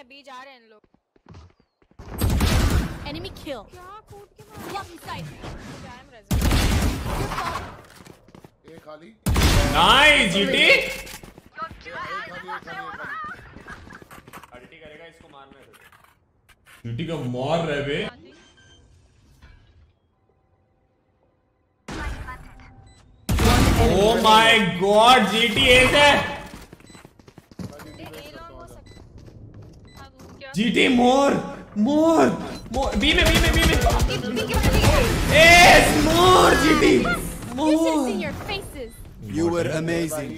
हैं, बी जा रहे हैं इन लोग। Enemy kill. क्या कूद के मार। One side. टाइम रेज़। एक खाली। Nice GT. अल्टी करेगा इसको मारना है। जीटी का मॉर रहे बे। Oh my God, GTA है। GT more. B में. Yes, more GT. More. This is in your faces. You were amazing.